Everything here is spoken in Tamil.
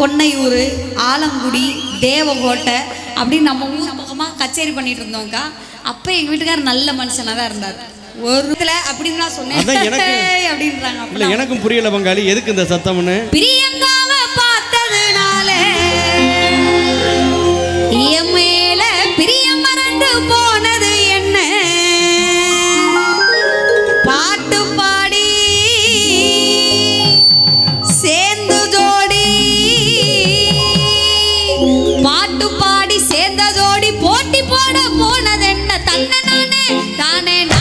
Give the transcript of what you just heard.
कोन्नयूर आलंगुडी देवकोट्टै அப்படி நம்ம ஊர்பக்கமா கச்சேரி பண்ணிட்டு இருந்தோம்க்கா அப்ப எங்க வீட்டுக்கார நல்ல மனுஷனா தான் இருந்தார் ஒருத்துல அப்படி நான் சொன்னேன் அப்படின்றாங்க இல்ல எனக்கும் புரியல பங்காளி எதுக்கு இந்த சத்தம்னு பிரியங்காவ பார்த்ததுனால இயமேல பிரியம் மறந்து போனது என்ன பாட்டு பாடி சேர்ந்து ஜோடி பாட்டு பாடி சேர்ந்த ஜோடி போட்டி போட போனது என்ன தன்ன நானே தானே